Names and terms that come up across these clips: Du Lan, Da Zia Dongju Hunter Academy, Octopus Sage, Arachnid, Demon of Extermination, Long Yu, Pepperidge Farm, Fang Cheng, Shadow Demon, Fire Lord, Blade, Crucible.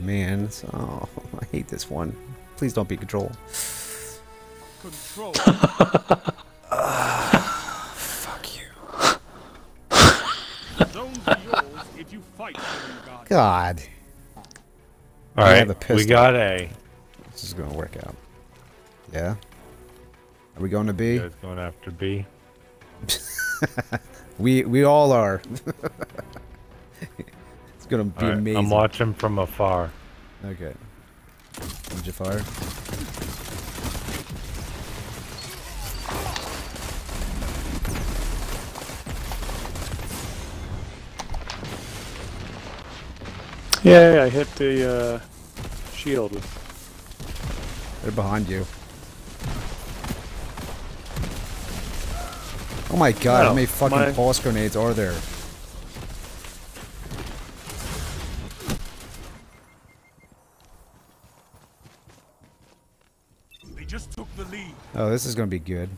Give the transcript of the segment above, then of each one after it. man. It's, oh, I hate this one. Please don't be control. Control. Fuck you. Zones are yours if you fight for God. All right, we got A. This is gonna work out. Yeah. Are we going to B? It's going after B. we all are. It's gonna be right, amazing. I'm watching from afar. Okay. Did you fire? Yeah, I hit the shield. They're behind you. Oh my god, no, how many fucking pulse grenades are there? They just took the lead. Oh, this is gonna be good.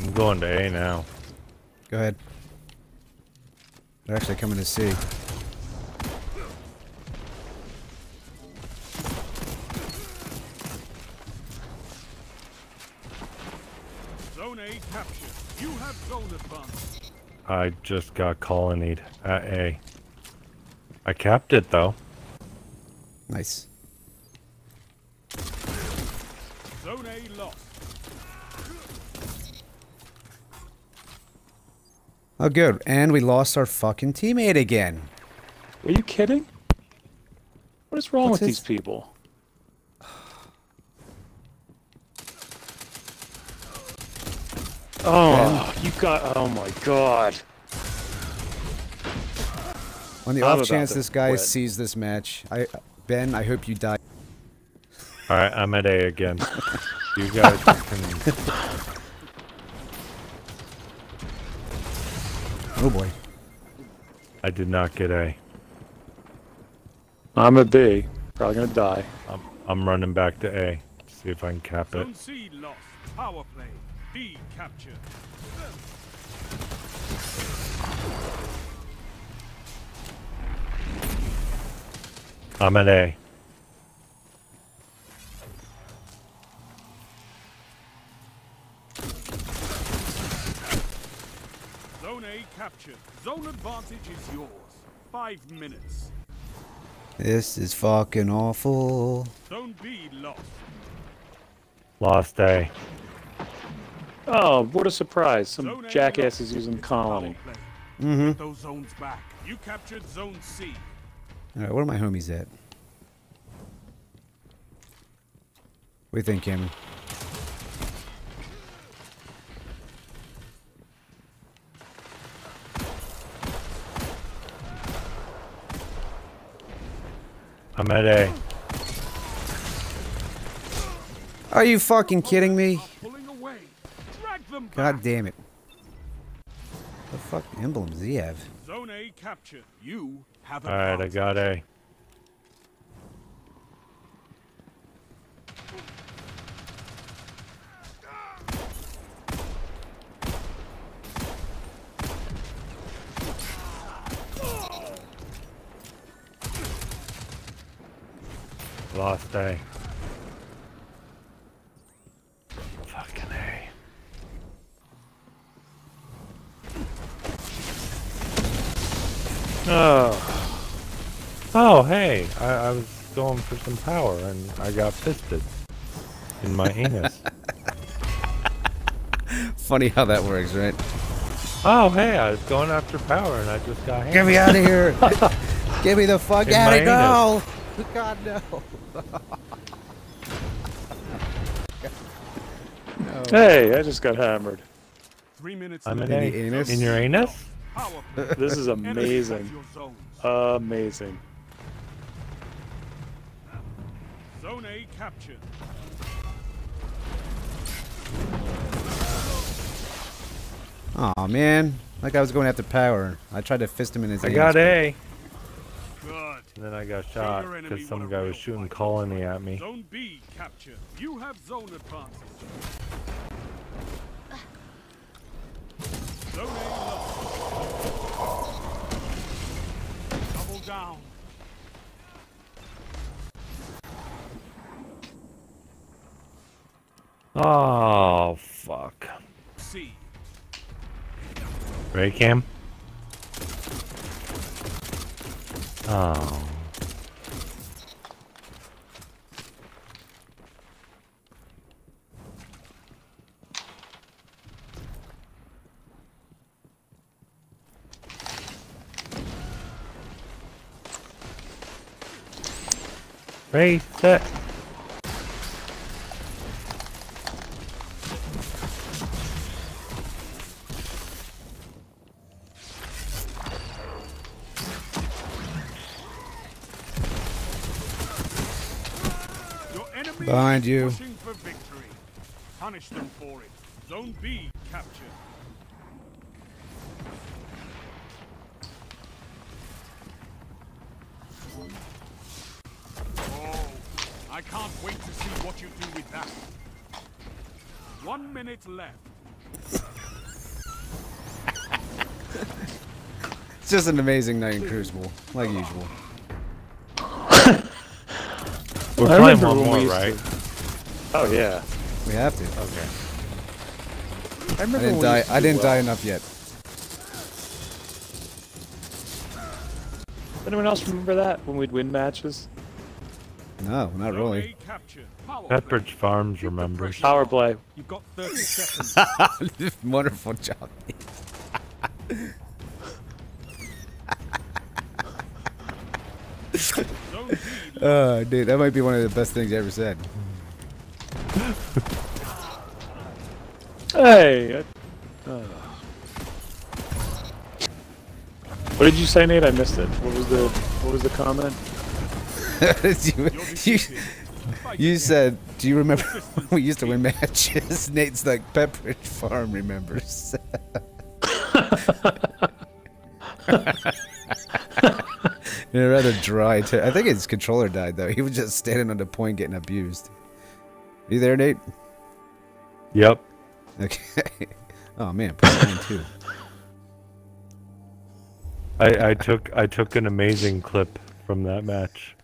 I'm going to A now. Go ahead. They're actually coming to C. Zone A captured. You have zone advantage. I just got colonied at A. I capped it though. Nice. Zone A lost. Oh good, and we lost our fucking teammate again. Are you kidding? What is wrong with these people? Oh, you got, oh my god. On the off chance this guy sees this match, Ben, I hope you die. Alright, I'm at A again. You guys can... Oh boy. I did not get A. I'm at B. Probably gonna die. I'm running back to A. See if I can cap it. C lost. Power play. B captured. I'm at A. Zone A captured. Zone advantage is yours. 5 minutes. This is fucking awful. Zone B lost. Lost A. Oh, what a surprise. Some jackass is using colony. Mm-hmm. Get those zones back. You captured zone C. Alright, where are my homies at? What do you think, Cameron? I'm at A. Are you fucking kidding me? God damn it. What the fuck emblems do you have? Zone A captured. You have a Alright, I got A. Lost A. Fucking A. Oh. Oh, hey. I was going for some power and I got fisted in my anus. Funny how that works, right? Oh, hey. I was going after power and I just got hit. Get me out of here. Get me the fuck out of here. No. God, no. No. Hey, I just got hammered. 3 minutes I'm in the anus. In your anus? This is amazing. Amazing. Zone A captured. Aw, man. Like I was going after power. I tried to fist him in his anus. I got A. And then I got shot because some guy was shooting colony at me. Zone B captured. You have zone advantage. Double down. Oh, fuck. See. Ray cam? Oh. Ray, set. Behind you. Pushing for victory. Punish them for it. Zone B captured. Oh, I can't wait to see what you do with that. 1 minute left. It's just an amazing night in Crucible, like usual. We're playing one more, right? Oh yeah. We have to. Okay. I didn't die enough yet. Does anyone else remember that when we'd win matches? No, not really. Pepperidge Farm remembers. Power play. You've got 30 seconds. Wonderful job. Dude, that might be one of the best things I ever said. Hey! What did you say, Nate? I missed it. What was the comment? you said, do you remember when we used to win matches? Nate's like, Pepperidge Farm remembers. In a rather dry too. I think his controller died though. He was just standing on the point getting abused. You there, Nate? Yep. Okay. Oh man, point nine too. I took an amazing clip from that match.